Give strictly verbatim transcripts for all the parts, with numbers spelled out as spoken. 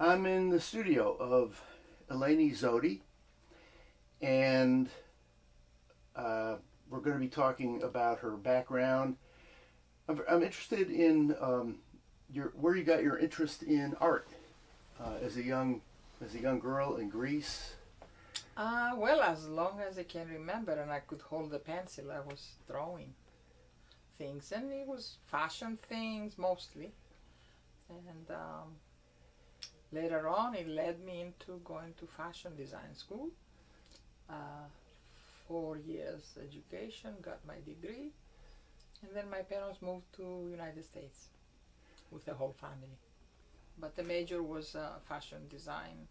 I'm in the studio of Eleni Zohdi, and uh, we're going to be talking about her background. I'm, I'm interested in um, your where you got your interest in art uh, as a young as a young girl in Greece. Uh, well, as long as I can remember and I could hold a pencil, I was drawing things, and it was fashion things mostly, and. Um, Later on, it led me into going to fashion design school, uh, four years education, got my degree, and then my parents moved to United States with the whole family. But the major was uh, fashion design,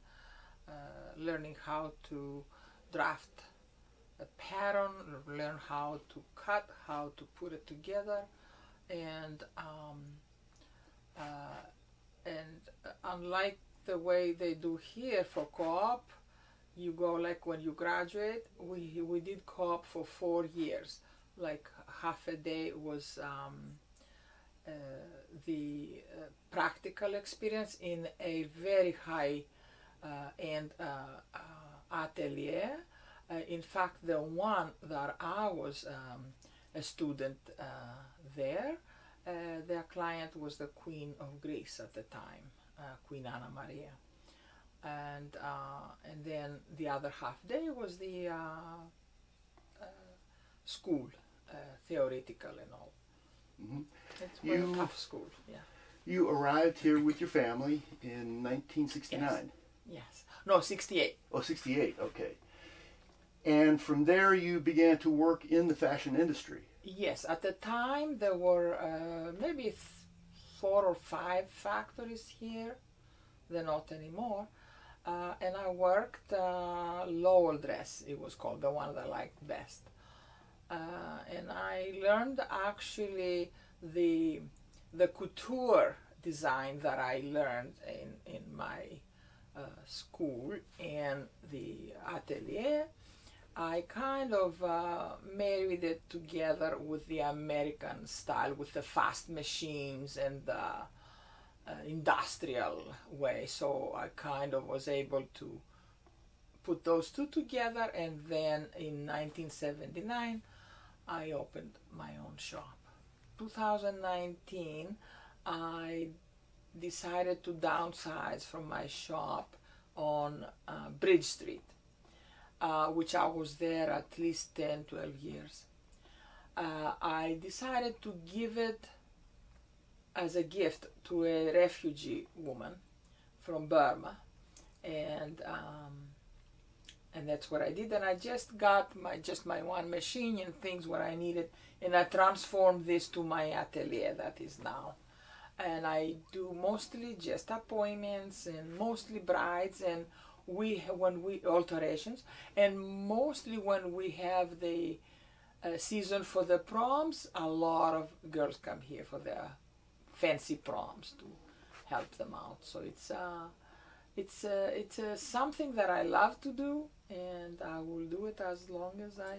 uh, learning how to draft a pattern, learn how to cut, how to put it together, and um, uh, and unlike the way they do here for co-op, you go like when you graduate, we, we did co-op for four years, like half a day was um, uh, the uh, practical experience in a very high uh, end uh, uh, atelier. Uh, in fact, the one that I was um, a student uh, there, uh, their client was the Queen of Greece at the time. Uh, Queen Anna Maria, and uh, and then the other half day was the uh, uh, school, uh, theoretical and all. Mm-hmm. It's you, a tough school, yeah. You arrived here with your family in nineteen sixty-nine. Yes, yes. No, sixty-eight. Oh, sixty-eight. Okay. And from there, you began to work in the fashion industry. Yes, at the time there were uh, maybe. Th four or five factories here, they're not anymore, uh, and I worked uh, Lowell Dress, it was called, the one that I liked best, uh, and I learned actually the the couture design that I learned in, in my uh, school and the atelier. I kind of uh, married it together with the American style, with the fast machines and the uh, uh, industrial way. So I kind of was able to put those two together, and then in nineteen seventy-nine I opened my own shop. two thousand nineteen I decided to downsize from my shop on uh, Bridge Street. Uh, which I was there at least ten, twelve years. Uh, I decided to give it as a gift to a refugee woman from Burma, and um, and that's what I did. And I just got my just my one machine and things what I needed, and I transformed this to my atelier that is now. And I do mostly just appointments and mostly brides and. We when we alterations, and mostly when we have the uh, season for the proms, a lot of girls come here for their fancy proms to help them out. So it's uh, it's uh, it's uh, something that I love to do, and I will do it as long as I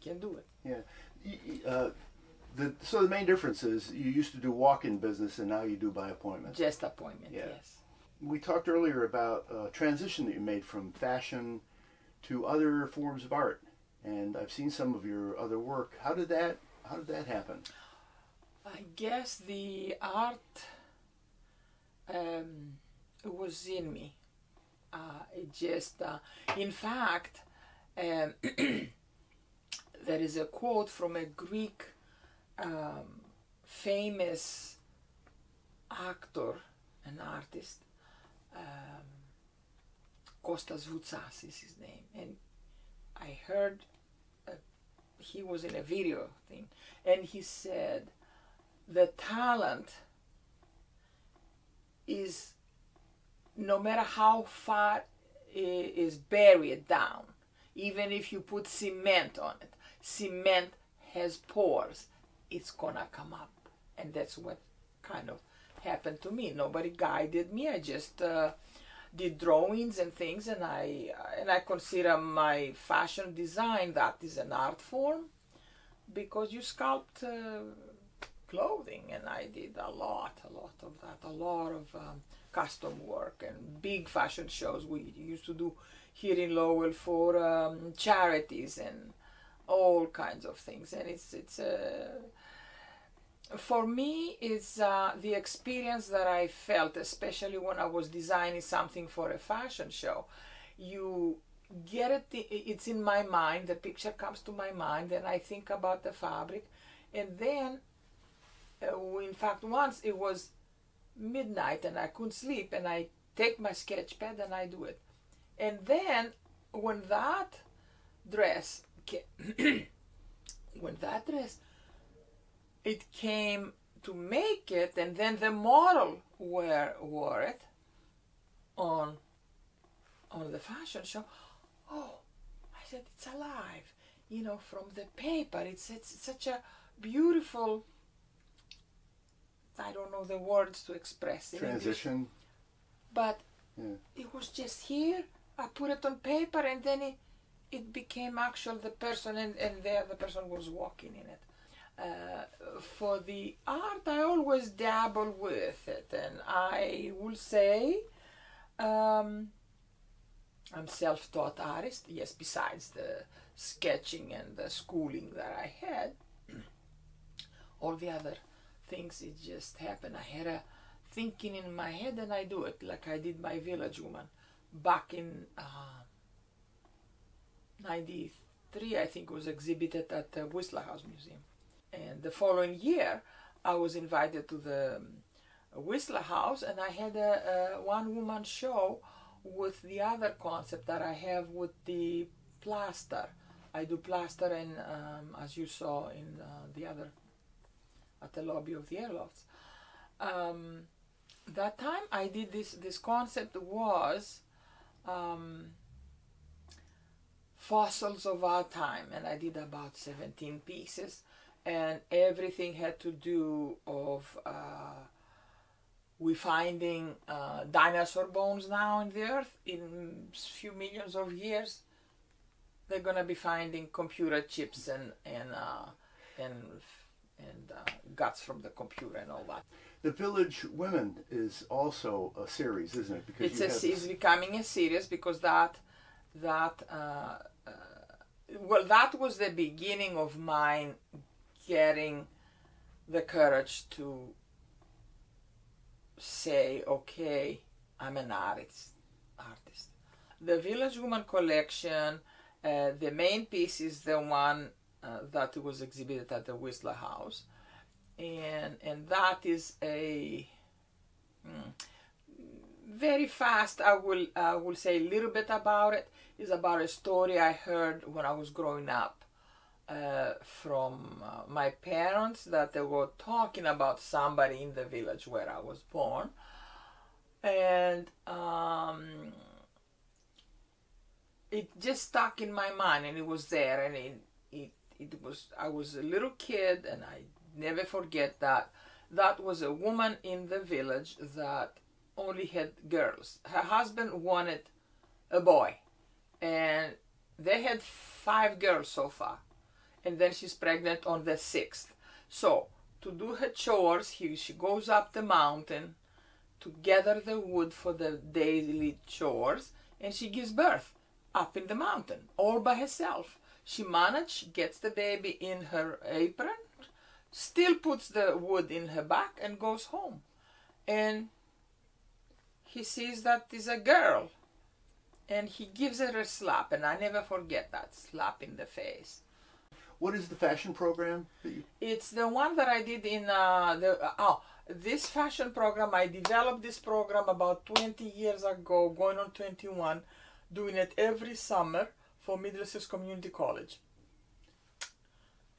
can do it. Yeah. Uh, the, so the main difference is you used to do walk-in business, and now you do by appointment. Just appointment. Yeah. Yes. We talked earlier about a transition that you made from fashion to other forms of art, and I've seen some of your other work. How did that, how did that happen? I guess the art um, was in me. Uh, it just, uh, in fact, um, there is a quote from a Greek um, famous actor and artist, Um, Costas Voutsas is his name, and I heard uh, he was in a video thing, and he said the talent is, no matter how far it is buried down, even if you put cement on it, cement has pores, it's gonna come up. And that's what kind of happened to me. Nobody guided me. I just uh, did drawings and things, and I and I consider my fashion design that is an art form, because you sculpt uh, clothing, and I did a lot, a lot of that, a lot of um, custom work and big fashion shows we used to do here in Lowell for um, charities and all kinds of things. And it's, it's uh, for me, it's uh, the experience that I felt, especially when I was designing something for a fashion show. You get it, it's in my mind, the picture comes to my mind, and I think about the fabric. And then, uh, in fact, once it was midnight and I couldn't sleep, and I take my sketch pad and I do it. And then, when that dress, when that dress, it came to make it, and then the model wore, wore it on, on the fashion show. Oh, I said, it's alive, you know, from the paper. It's, it's such a beautiful, I don't know the words to express it. Transition. English, but yeah. It was just here. I put it on paper, and then it, it became actual, the person, and, and there the person was walking in it. Uh, for the art, I always dabble with it, and I will say um, I'm self-taught artist, yes, besides the sketching and the schooling that I had. All the other things, it just happened. I had a thinking in my head and I do it, like I did my Village Woman back in uh, ninety-three, I think, was exhibited at the Whistler House Museum. And the following year, I was invited to the Whistler House, and I had a, a one-woman show with the other concept that I have with the plaster. I do plaster, and um, as you saw in uh, the other, at the lobby of the airlofts. Um, that time I did this, this concept was um, Fossils of Our Time, and I did about seventeen pieces. And everything had to do of uh, we finding uh, dinosaur bones now in the earth. In few millions of years, they're gonna be finding computer chips and and uh, and and uh, guts from the computer and all that. The Village Women is also a series, isn't it? Because it's you a, have it's becoming a series because that that uh, uh, well, that was the beginning of mine getting the courage to say, okay, I'm an artist. Artist. The Village Woman Collection, uh, the main piece is the one uh, that was exhibited at the Whistler House, and and that is a mm, very fast. I will I will say a little bit about it. It's about a story I heard when I was growing up. Uh, from uh, my parents, that they were talking about somebody in the village where I was born, and um, it just stuck in my mind, and it was there, and it, it, it was, I was a little kid, and I never forget that. That was a woman in the village that only had girls. Her husband wanted a boy, and they had five girls so far. And then she's pregnant on the sixth. So to do her chores, he, she goes up the mountain to gather the wood for the daily chores, and she gives birth up in the mountain, all by herself. She managed, she gets the baby in her apron, still puts the wood in her back and goes home. And he sees that is a girl, and he gives her a slap, and I never forget that slap in the face. What is the fashion program? That you... It's the one that I did in uh, the uh, oh, this fashion program. I developed this program about twenty years ago, going on twenty-one, doing it every summer for Middlesex Community College.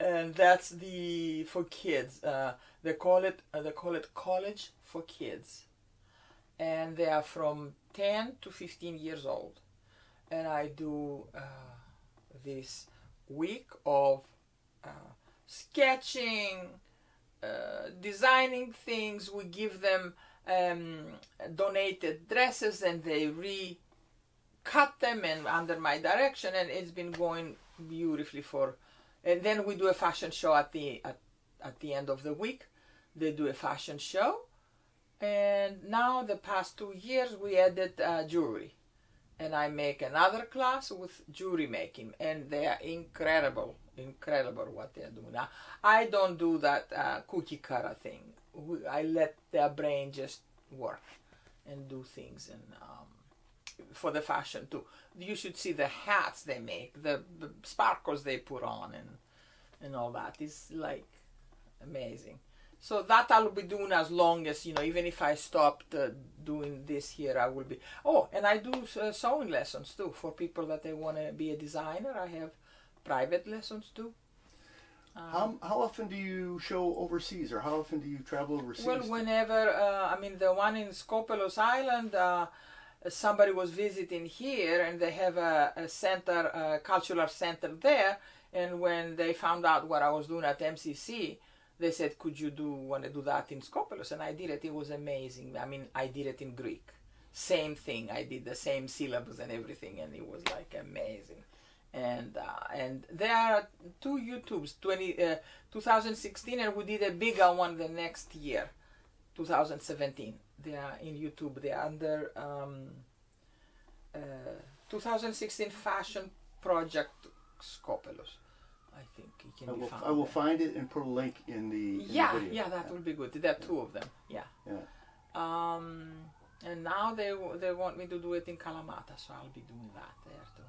And that's the for kids. Uh, they call it uh, they call it college for kids, and they are from ten to fifteen years old. And I do uh, this week of uh, sketching, uh, designing things. We give them um, donated dresses, and they re-cut them and under my direction, and it's been going beautifully for. And then we do a fashion show at the at, at the end of the week. They do a fashion show, And now the past two years we added uh, jewelry, and I make another class with jewelry making, and they are incredible, incredible what they are doing. Now, I don't do that uh, cookie cutter thing. We, I let their brain just work and do things, and um, for the fashion too. You should see the hats they make, the, the sparkles they put on, and and all that is like amazing. So that I'll be doing as long as, you know, even if I stopped uh, doing this here, I will be. Oh, and I do uh, sewing lessons too for people that they want to be a designer. I have private lessons too. Um, how, how often do you show overseas, or how often do you travel overseas? Well, whenever, uh, I mean, the one in Skopelos Island, uh, somebody was visiting here, and they have a, a center, a cultural center there. And when they found out what I was doing at M C C, they said, could you do want to do that in Skopelos? And I did it. It was amazing. I mean, I did it in Greek. Same thing. I did the same syllabus and everything, and it was like amazing. And uh, and there are two YouTubes, twenty, uh, twenty sixteen, and we did a bigger one the next year, twenty seventeen. They are in YouTube. They are under um, uh, twenty sixteen Fashion Project Skopelos. I think you can I will, be found I will find it and put a link in the in yeah the video. yeah that yeah. will be good. There are two of them. Yeah. Yeah. Um, and now they they want me to do it in Kalamata, so I'll be doing that there too,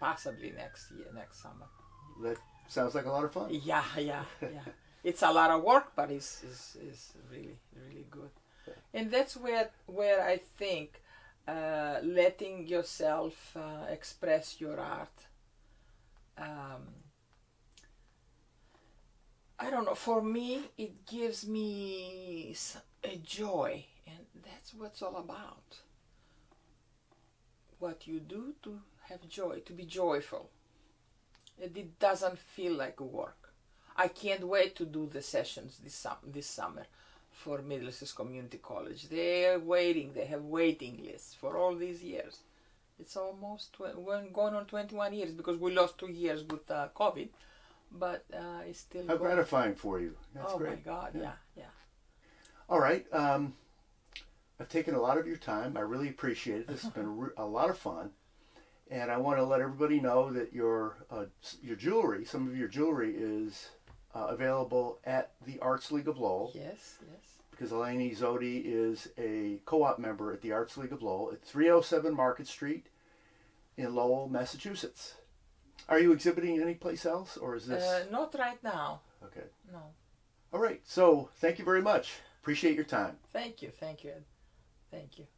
possibly next year, next summer. That sounds like a lot of fun. Yeah, yeah, yeah. It's a lot of work, but it's is is really really good. Yeah. And that's where where I think uh, letting yourself uh, express your art. Um, I don't know, for me, it gives me a joy, and that's what it's all about. What you do to have joy, to be joyful. It doesn't feel like work. I can't wait to do the sessions this, sum this summer for Middlesex Community College. They're waiting, they have waiting lists for all these years. It's almost going on twenty-one years, because we lost two years with uh, COVID. But uh, it's still how going. Gratifying for you. That's oh great. my God! Yeah, yeah. yeah. All right, um, I've taken a lot of your time. I really appreciate it. This has been a lot of fun, and I want to let everybody know that your uh, your jewelry, some of your jewelry, is uh, available at the Arts League of Lowell. Yes, yes. Because Eleni Zohdi is a co-op member at the Arts League of Lowell at three oh seven Market Street in Lowell, Massachusetts. Are you exhibiting anyplace else, or is this? Uh, not right now. Okay. No. All right. So, thank you very much. Appreciate your time. Thank you. Thank you, Ed. Thank you.